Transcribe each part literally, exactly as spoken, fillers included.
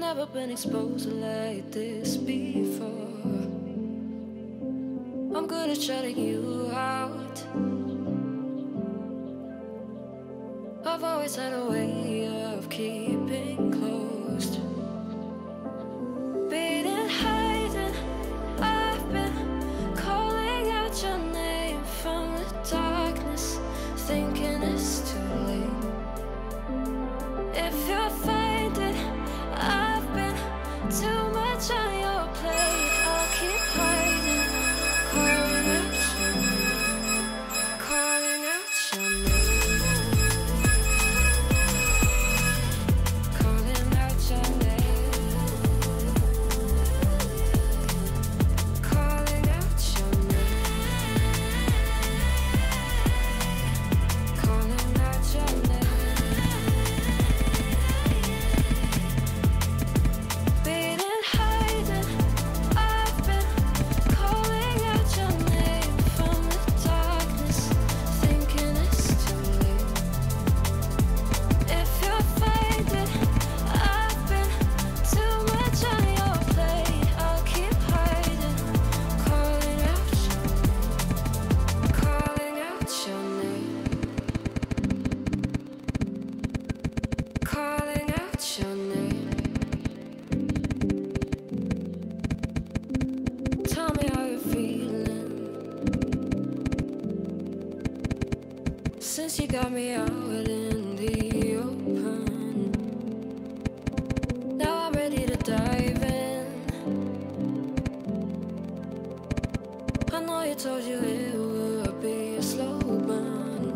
never been exposed like this before. I'm good at shutting you out. I've always had a way of keeping closed. Beating, hiding, I've been calling out your name from the darkness, thinking it's too late. If you're finding I've been too much on your plate, I'll keep hiding, calling out your name, calling out your name, calling out your name, calling out your name, calling out your name. Since you got me out in the open, now I'm ready to dive in. I know you told you it would be a slow burn.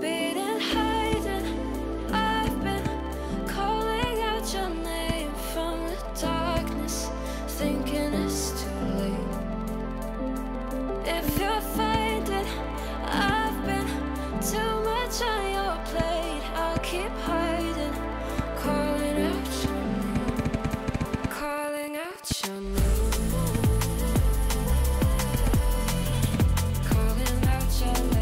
Beating, hiding, I've been calling out your name from the darkness, thinking it's too late. If you're finding I've been too much on your plate, I'll keep hiding, calling out your name, calling out your name.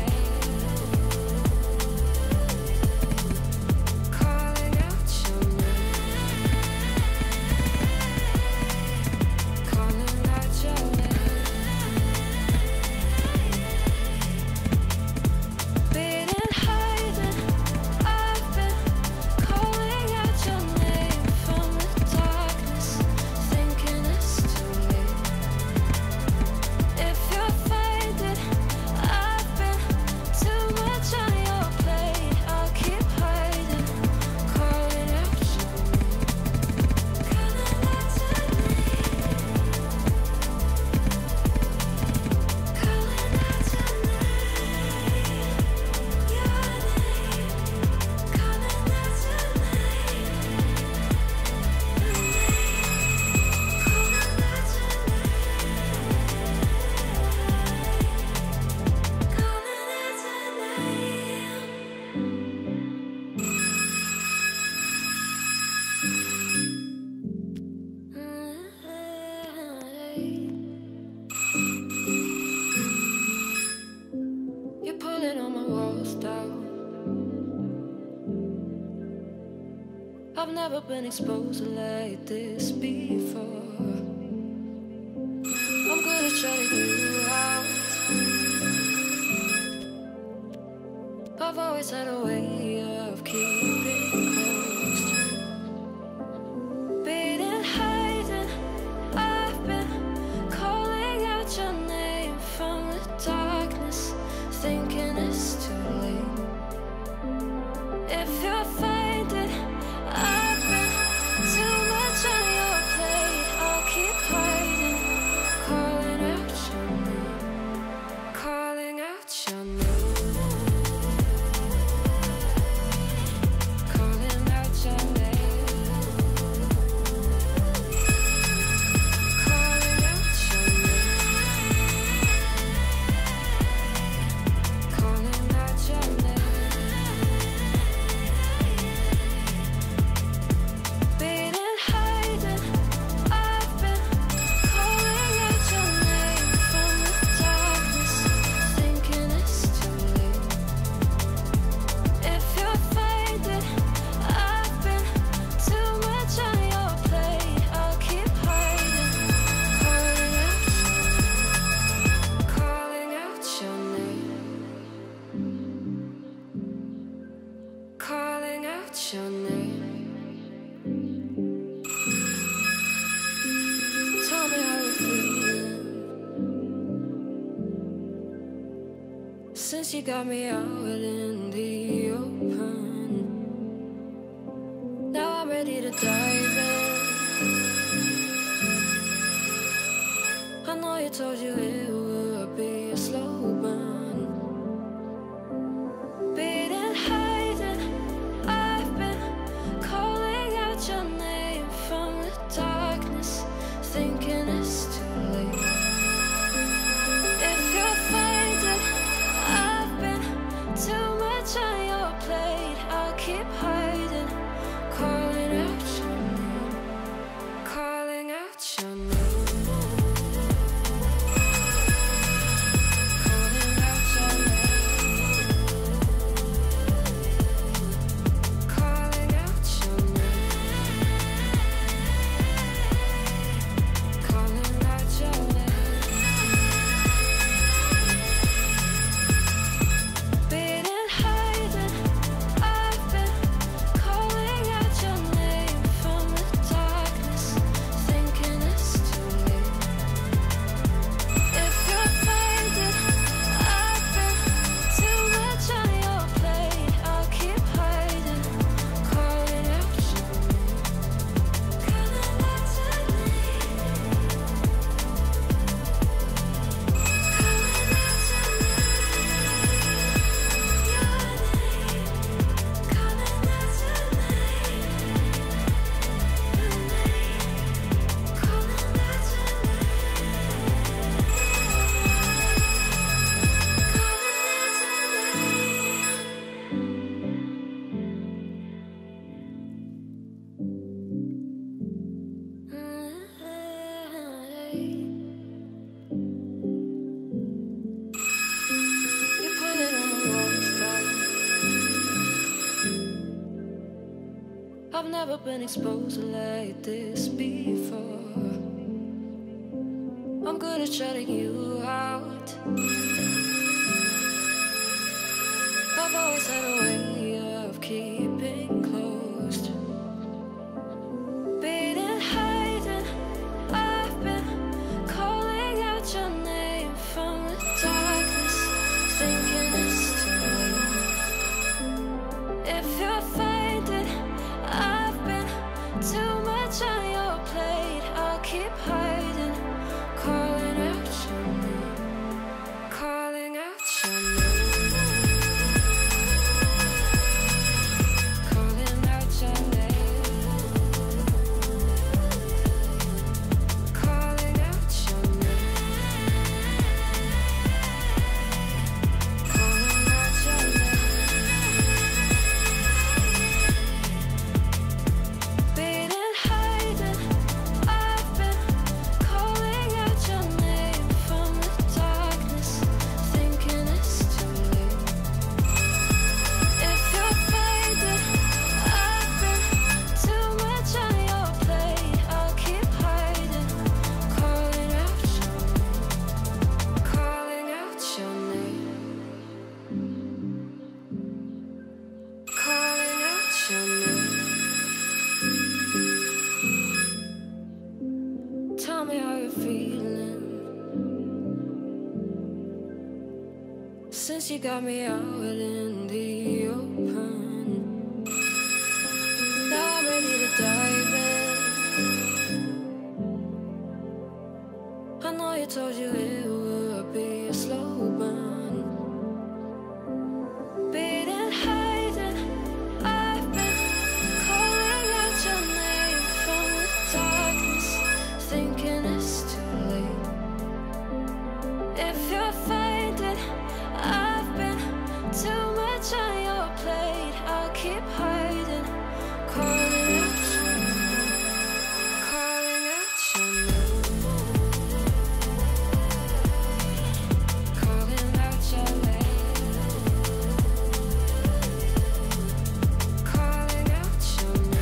I've never been exposed like this before. I'm good at shutting you out. I've always had a way of keeping closed. Beating, hiding, I've been calling out your name from the darkness, thinking it's too late. If you're finding I've been too much on your plate, I'll keep hiding, calling out your name, calling out your name, since you got me out in the open. Now I'm ready to dive in. I know you told you it would be a slow burn. Beating hiding, I've been calling out your name from the darkness, thinking it's too late. If you're finding I've been too much on your plate, I'll keep hiding, calling out your name, calling out your name. I've never been exposed like this before. I'm good at shutting you out. I've always had a way of keeping closed. Beating, hiding, I've been calling out your name from the darkness, thinking it's too late. If you're finding I've been too much on your plate, I'll keep hiding, calling out your name, calling out your name. Since you got me out in the open, now I'm ready to dive in. I know you told you it would be a slow burn. Beating, hiding, I've been calling out your name from the darkness, thinking it's too late. If you're finding I've been too much on your plate, I'll keep hiding, calling out your name, calling out your name, calling out your name, calling out your name, calling out your name.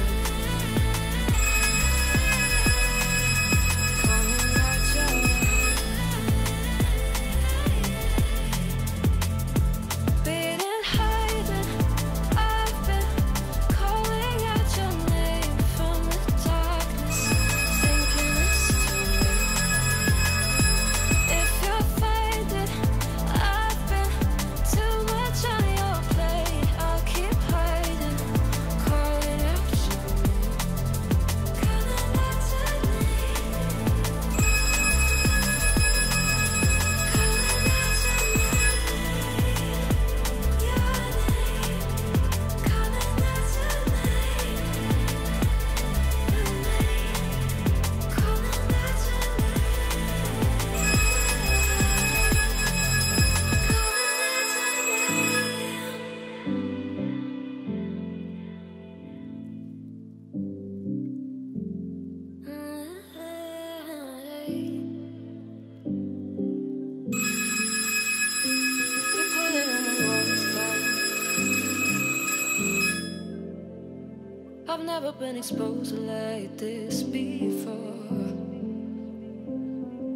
not been exposed like this before.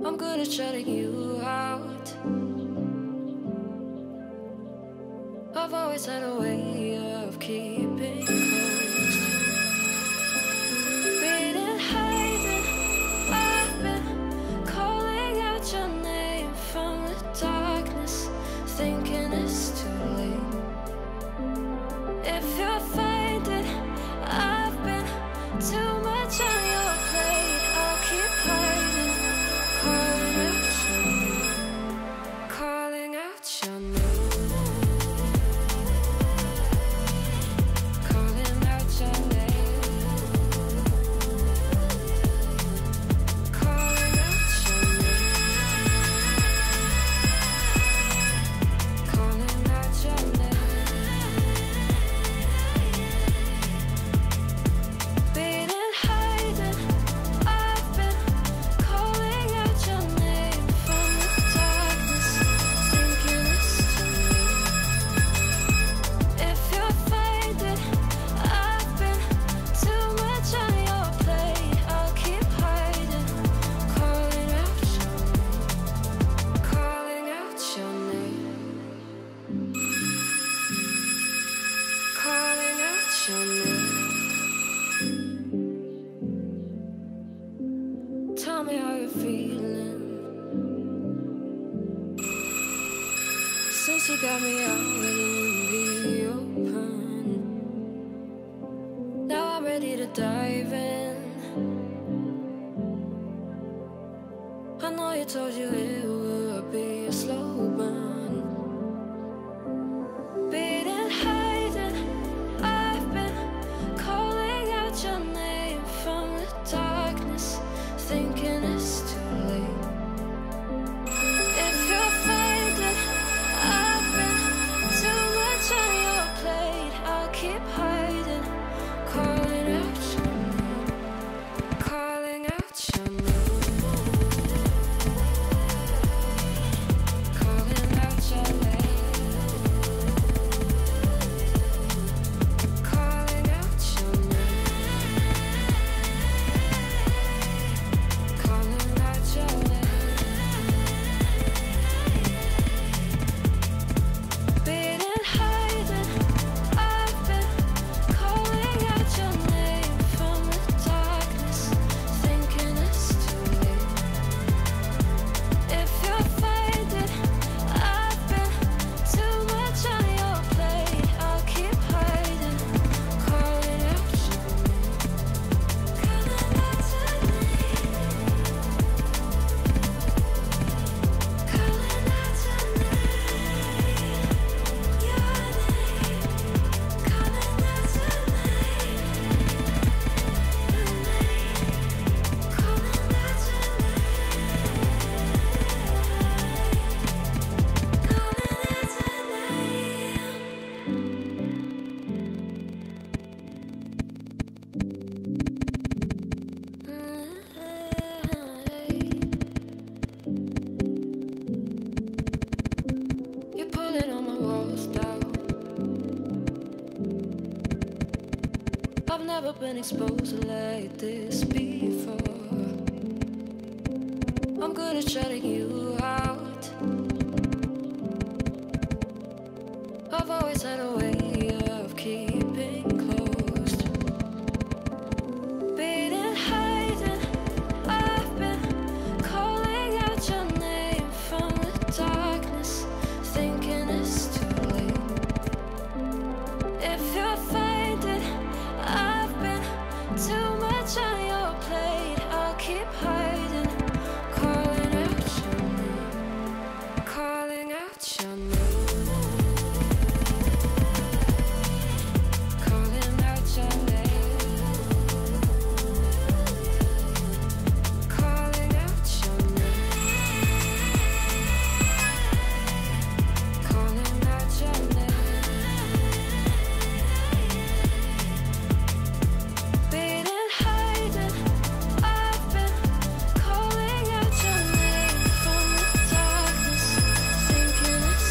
I'm good at shutting you out. I've always had a way of keeping close. Been in hiding, I've been calling out your name from the darkness, thinking it's too late. If you're finding I've been too much on your plate, I'll keep hiding, calling out your name, calling out your name. Tell me how you're feeling since you got me out in the open. Now I'm ready to dive in. I know you told you it would be a slow burn. Been in hiding, I've been calling out your name from the darkness, thinking it's too late. If you're finding I've been too much on your plate, I'll keep hiding, calling out your name, calling out your name, calling out your name, calling out your name. I've never been exposed like this before. I'm good at shutting you out. I've always had a way of keeping closed. Been in hiding, I've been calling out your name from the darkness, thinking it's too late. If you're finding I've been too much on your plate, I'll keep hiding, calling out your name, calling out your name, calling out your name, calling out your name, calling out your name. Been in hiding, I've been calling out your name from the darkness, thinking it's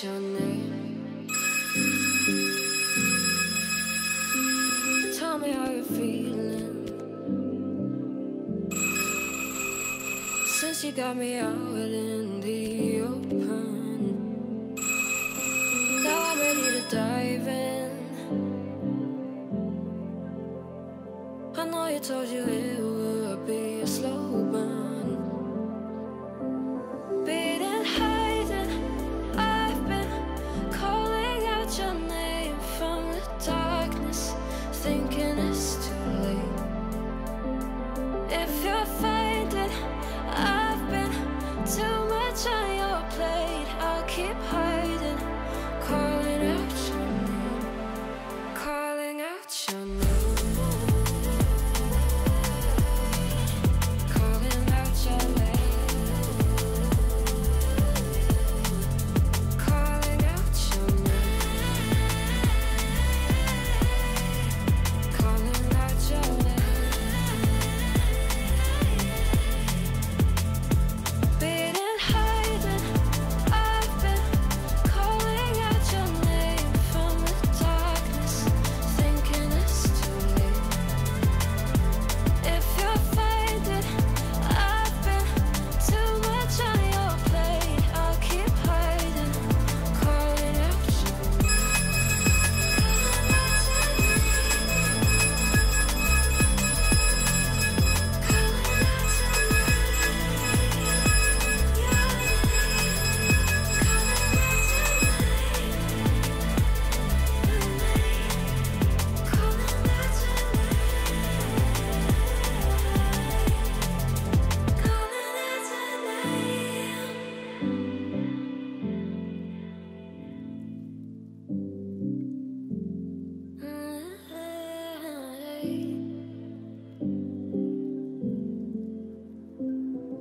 what's your name? Tell me how you're feeling. Since you got me out in the open, now I'm ready to dive in. I know you told you it would be a slow burn.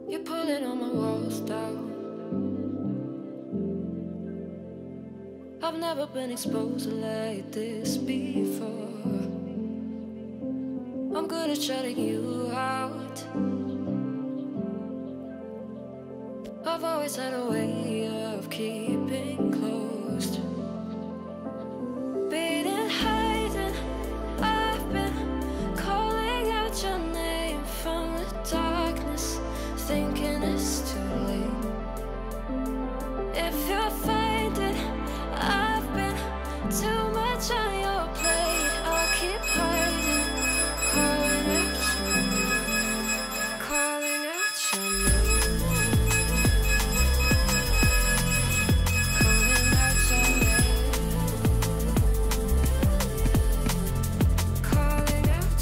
You're pulling all my walls down. I've never been exposed like this before. I'm good at shutting you out. I've always had a way of keeping closed. Thinking it's too late. If you're faded, I've been too much on your plate. I'll keep hiding, calling out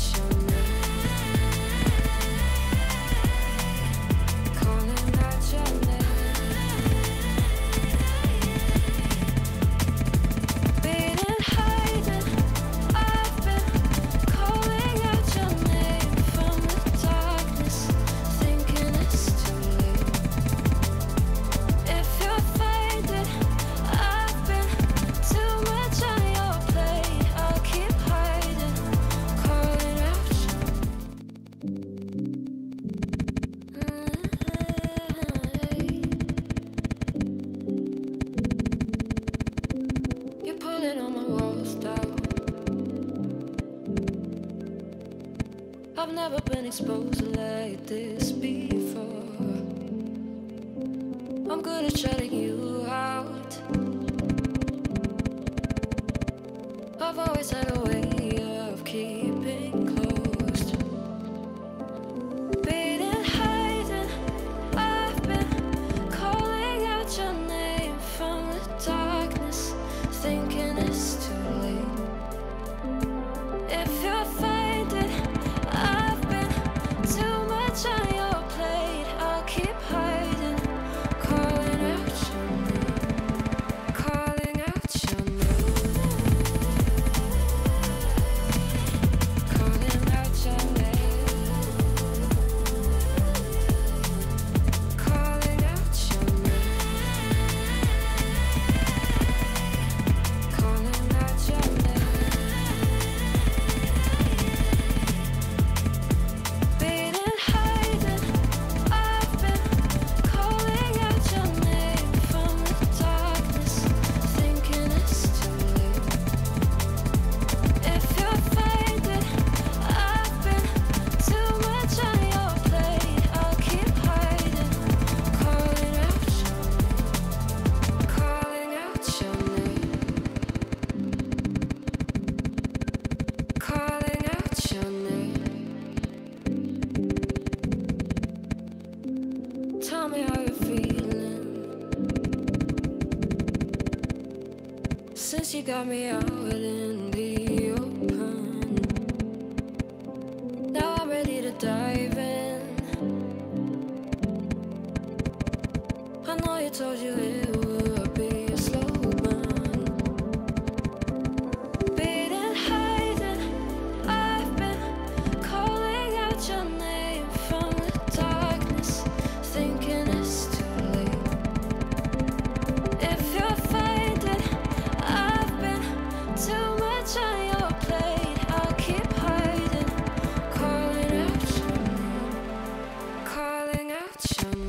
your name, calling out your name, calling out your name, calling out your name. I've never been exposed like this before. I'm good at shutting you out. I've always had a way of keeping closed. Beating, hiding, I've been calling out your name from the darkness, thinking it's too late. If you're faded, I've been too much on your plate. I'll keep hiding, calling out your name, calling out your name. you got me out in the open. Now I'm ready to dive in. I know you told you it would be a slow burn. Beating, hiding, I've been calling out your name from the darkness, thinking it's too late. If you're finding I've been too much on your plate, I'll keep hiding, calling out your name, calling out your name.